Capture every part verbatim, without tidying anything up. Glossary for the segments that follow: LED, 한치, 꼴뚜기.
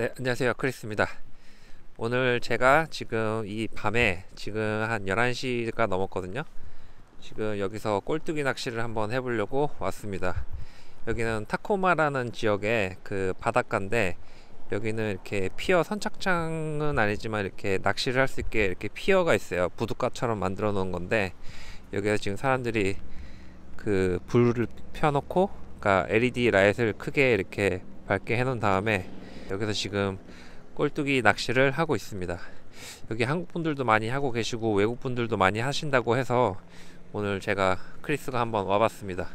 네, 안녕하세요. 크리스입니다. 오늘 제가 지금 이 밤에 지금 한 열한 시가 넘었거든요. 지금 여기서 꼴뚜기 낚시를 한번 해보려고 왔습니다. 여기는 타코마라는 지역의 그 바닷가인데, 여기는 이렇게 피어 선착장은 아니지만 이렇게 낚시를 할 수 있게 이렇게 피어가 있어요. 부둣가처럼 만들어 놓은 건데, 여기서 지금 사람들이 그 불을 펴놓고, 그러니까 엘이디 라이트를 크게 이렇게 밝게 해놓은 다음에 여기서 지금 꼴뚜기 낚시를 하고 있습니다. 여기 한국분들도 많이 하고 계시고 외국분들도 많이 하신다고 해서 오늘 제가 크리스가 한번 와봤습니다.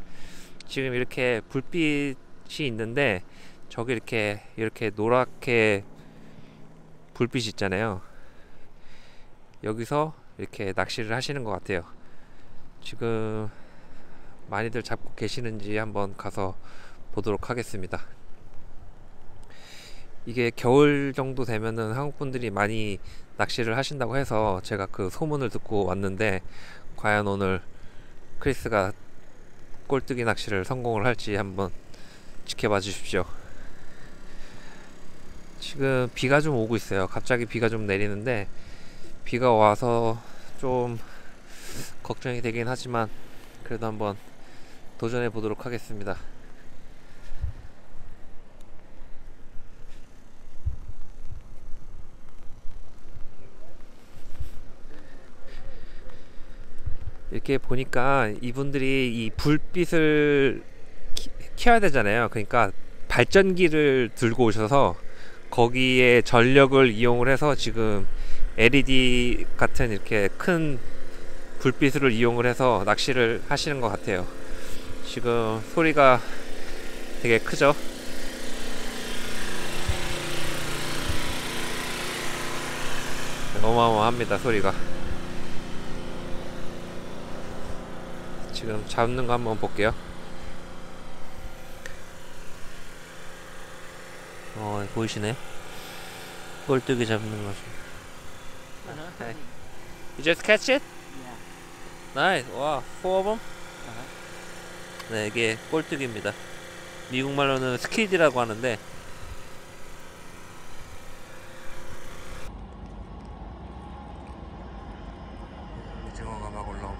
지금 이렇게 불빛이 있는데, 저기 이렇게 이렇게 노랗게 불빛이 있잖아요. 여기서 이렇게 낚시를 하시는 것 같아요. 지금 많이들 잡고 계시는지 한번 가서 보도록 하겠습니다. 이게 겨울 정도 되면은 한국분들이 많이 낚시를 하신다고 해서 제가 그 소문을 듣고 왔는데, 과연 오늘 크리스가 꼴뚜기 낚시를 성공을 할지 한번 지켜봐 주십시오. 지금 비가 좀 오고 있어요. 갑자기 비가 좀 내리는데, 비가 와서 좀 걱정이 되긴 하지만 그래도 한번 도전해 보도록 하겠습니다. 이렇게 보니까 이분들이 이 불빛을 키, 켜야 되잖아요. 그러니까 발전기를 들고 오셔서 거기에 전력을 이용을 해서 지금 엘이디 같은 이렇게 큰 불빛을 이용을 해서 낚시를 하시는 것 같아요. 지금 소리가 되게 크죠? 어마어마합니다, 소리가. 지금 잡는 거 한번 볼게요. 어, 보이시네? 꼴뚜기 잡는 거죠. Okay. You just catch it? Yeah. Nice. Wow, four of them? Uh-huh. 네, 이게 꼴뚜기입니다. 미국말로는 스키드라고 하는데, 오징어가 막 올라옵니다.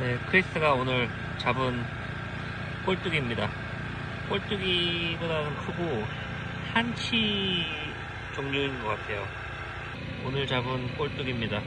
네, 크리스가 오늘 잡은 꼴뚜기입니다. 꼴뚜기보다는 크고 한치 종류인 것 같아요. 오늘 잡은 꼴뚜기입니다.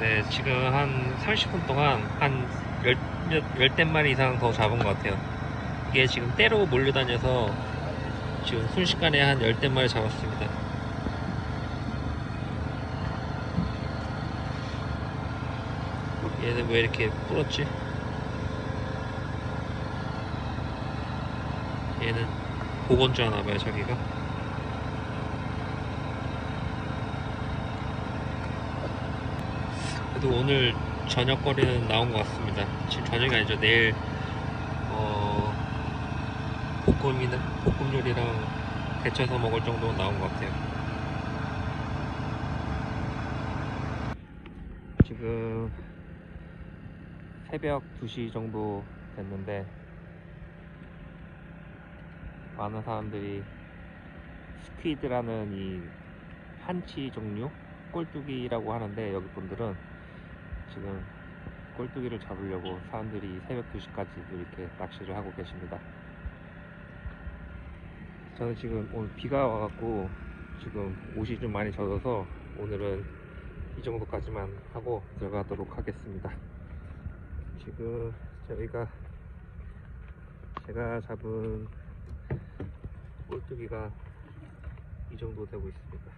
네, 지금 한 삼십 분 동안 한 열댓 마리 이상 더 잡은 것 같아요. 이게 지금 때로 몰려다녀서 지금 순식간에 한 열댓 마리 잡았습니다. 얘는 왜 이렇게 불었지? 얘는 복원주 하나봐요, 저기가. 그래도 오늘 저녁 거리는 나온 것 같습니다. 지금 저녁이 아니죠. 내일 어... 볶음이나 볶음 요리랑 데쳐서 먹을 정도는 나온 것 같아요. 지금 새벽 두 시 정도 됐는데 많은 사람들이 스퀴드라는 이 한치 종류 꼴뚜기라고 하는데, 여기 분들은 지금 꼴뚜기를 잡으려고 사람들이 새벽 두 시까지도 이렇게 낚시를 하고 계십니다. 저는 지금 오늘 비가 와갖고 지금 옷이 좀 많이 젖어서 오늘은 이 정도까지만 하고 들어가도록 하겠습니다. 지금 저희가 제가 잡은 꼴뚜기가 이 정도 되고 있습니다.